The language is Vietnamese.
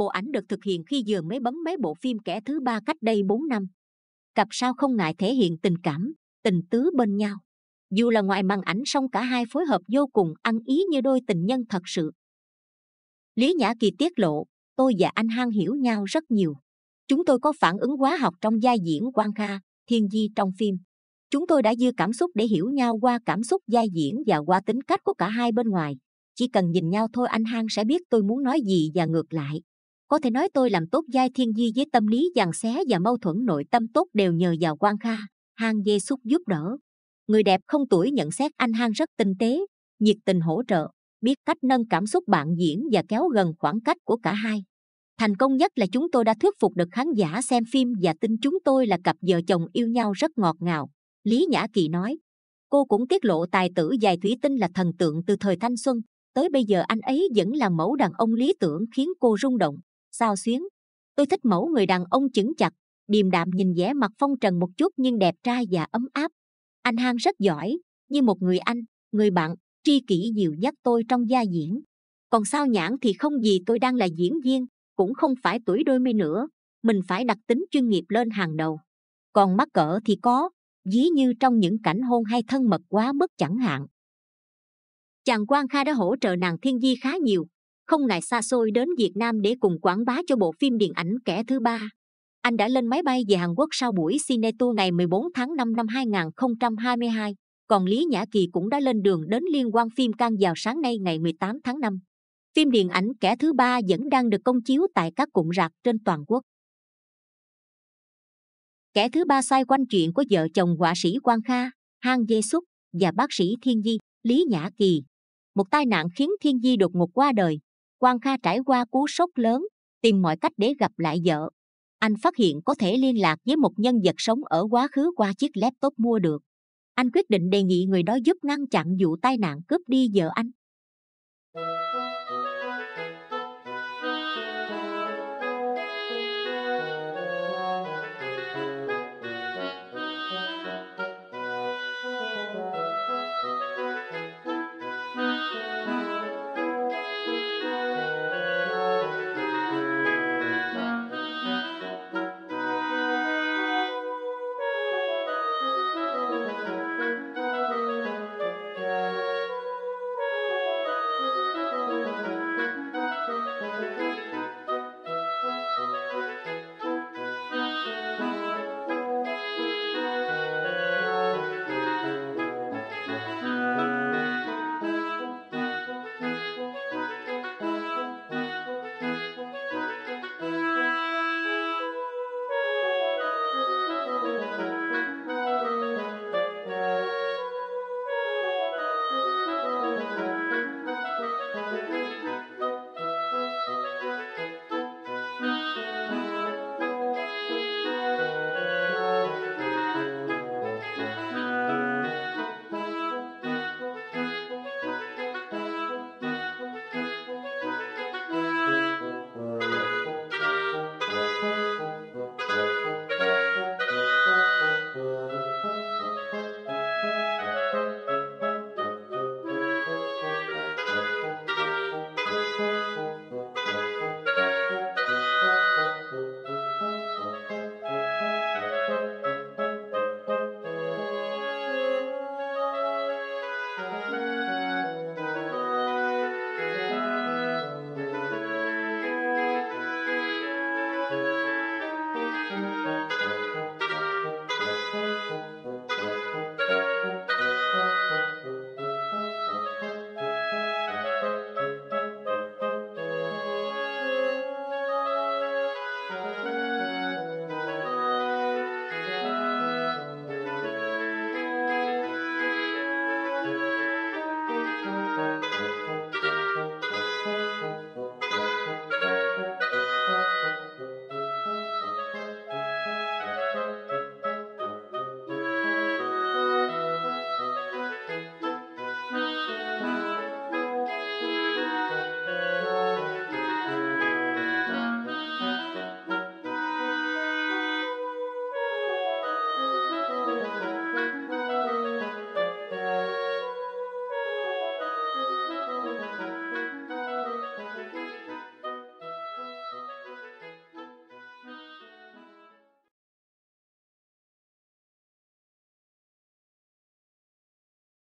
Bộ ảnh được thực hiện khi vừa mới bấm máy bộ phim Kẻ Thứ Ba cách đây 4 năm. Cặp sao không ngại thể hiện tình cảm, tình tứ bên nhau. Dù là ngoài màn ảnh song cả hai phối hợp vô cùng ăn ý như đôi tình nhân thật sự. Lý Nhã Kỳ tiết lộ, tôi và anh Han hiểu nhau rất nhiều. Chúng tôi có phản ứng hóa học trong vai diễn Quang Kha, Thiên Di trong phim. Chúng tôi đã dư cảm xúc để hiểu nhau qua cảm xúc vai diễn và qua tính cách của cả hai bên ngoài. Chỉ cần nhìn nhau thôi anh Han sẽ biết tôi muốn nói gì và ngược lại. Có thể nói tôi làm tốt vai Thiên Di với tâm lý giằng xé và mâu thuẫn nội tâm tốt đều nhờ vào Quang Kha, Han Jae Suk giúp đỡ. Người đẹp không tuổi nhận xét anh Han rất tinh tế, nhiệt tình hỗ trợ, biết cách nâng cảm xúc bạn diễn và kéo gần khoảng cách của cả hai. Thành công nhất là chúng tôi đã thuyết phục được khán giả xem phim và tin chúng tôi là cặp vợ chồng yêu nhau rất ngọt ngào. Lý Nhã Kỳ nói, cô cũng tiết lộ tài tử Giày Thủy Tinh là thần tượng từ thời thanh xuân. Tới bây giờ anh ấy vẫn là mẫu đàn ông lý tưởng khiến cô rung động, xao xuyến. Tôi thích mẫu người đàn ông chững chặt, điềm đạm nhìn vẻ mặt phong trần một chút nhưng đẹp trai và ấm áp. Anh Han rất giỏi, như một người anh, người bạn, tri kỷ dìu dắt tôi trong gia diễn. Còn sao nhãng thì không gì tôi đang là diễn viên, cũng không phải tuổi đôi mươi nữa. Mình phải đặt tính chuyên nghiệp lên hàng đầu. Còn mắc cỡ thì có, ví như trong những cảnh hôn hay thân mật quá mức chẳng hạn. Chàng Quang Kha đã hỗ trợ nàng Thiên Di khá nhiều, không ngại xa xôi đến Việt Nam để cùng quảng bá cho bộ phim điện ảnh Kẻ Thứ Ba. Anh đã lên máy bay về Hàn Quốc sau buổi Cine Tour ngày 14 tháng 5 năm 2022, còn Lý Nhã Kỳ cũng đã lên đường đến liên hoan phim Cannes vào sáng nay ngày 18 tháng 5. Phim điện ảnh Kẻ Thứ Ba vẫn đang được công chiếu tại các cụm rạp trên toàn quốc. Kẻ Thứ Ba xoay quanh chuyện của vợ chồng họa sĩ Quang Kha, Han Jae Suk và bác sĩ Thiên Di, Lý Nhã Kỳ. Một tai nạn khiến Thiên Di đột ngột qua đời. Quang Kha trải qua cú sốc lớn, tìm mọi cách để gặp lại vợ. Anh phát hiện có thể liên lạc với một nhân vật sống ở quá khứ qua chiếc laptop mua được. Anh quyết định đề nghị người đó giúp ngăn chặn vụ tai nạn cướp đi vợ anh.